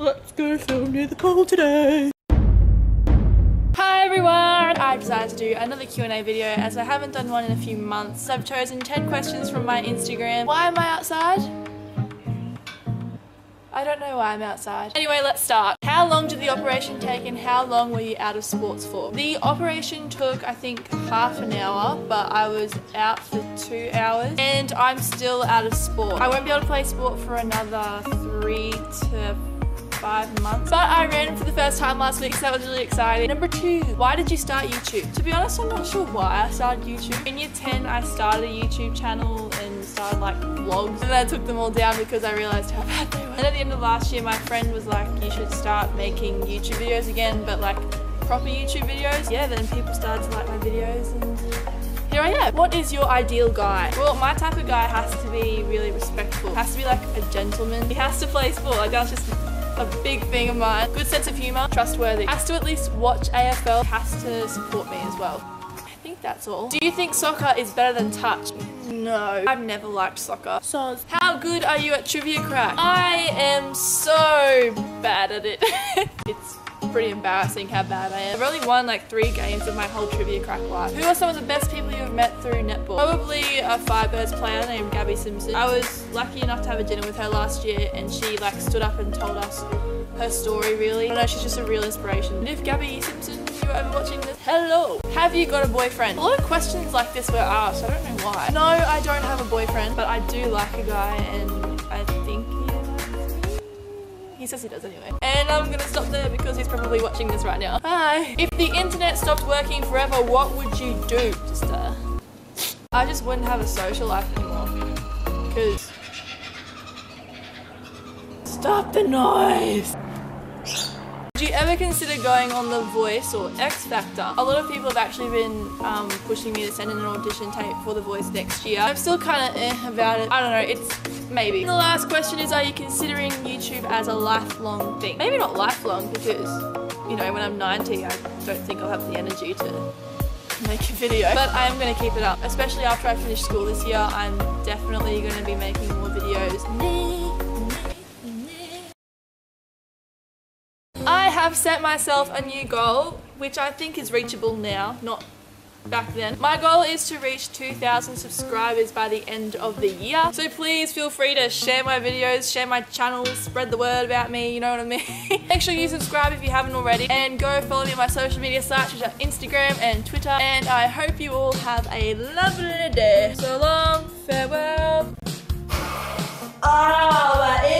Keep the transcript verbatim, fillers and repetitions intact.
Let's go film near the pool today. Hi everyone! I decided to do another Q and A video as I haven't done one in a few months. I've chosen ten questions from my Instagram. Why am I outside? I don't know why I'm outside. Anyway, let's start. How long did the operation take and how long were you out of sports for? The operation took, I think, half an hour, but I was out for two hours and I'm still out of sport. I won't be able to play sport for another three to five months. But I ran for the first time last week, so that was really exciting. Number two, why did you start YouTube? To be honest, I'm not sure why I started YouTube. In year ten, I started a YouTube channel and started like vlogs, and I took them all down because I realized how bad they were. And at the end of last year, my friend was like, you should start making YouTube videos again, but like proper YouTube videos. Yeah, then people started to like my videos and here I am. What is your ideal guy? Well, my type of guy has to be really respectful. Has to be like a gentleman. He has to play sport. Like that's just a big thing of mine. Good sense of humour, trustworthy. Has to at least watch A F L, has to support me as well. I think that's all. Do you think soccer is better than touch? No, I've never liked soccer. So, how good are you at trivia crack? I am so bad at it. It's pretty embarrassing how bad I am. I've only won like three games of my whole trivia crack life. Who are some of the best people you've met through netball? Probably a Firebirds player named Gabby Simpson. I was lucky enough to have a dinner with her last year and she like stood up and told us her story really. I don't know, she's just a real inspiration. And if Gabby Simpson, if you're ever watching this, hello! Have you got a boyfriend? A lot of questions like this were asked, I don't know why. No, I don't have a boyfriend, but I do like a guy and I think he says he does anyway. And I'm gonna stop there because he's probably watching this right now. Hi! If the internet stopped working forever, what would you do? Just uh... I just wouldn't have a social life anymore. Cause... Stop the noise! Did you ever consider going on The Voice or X Factor? A lot of people have actually been um, pushing me to send in an audition tape for The Voice next year. I'm still kind of eh about it. I don't know, it's... maybe. And the last question is, are you considering YouTube as a lifelong thing? Maybe not lifelong because, you know, when I'm ninety, I don't think I'll have the energy to make a video. But I'm going to keep it up. Especially after I finish school this year, I'm definitely going to be making more videos. I have set myself a new goal, which I think is reachable now, not back then. My goal is to reach two thousand subscribers by the end of the year. So please feel free to share my videos, share my channel, spread the word about me, you know what I mean? Make sure you subscribe if you haven't already and go follow me on my social media sites, which are Instagram and Twitter. And I hope you all have a lovely day. So long, farewell. Oh, that is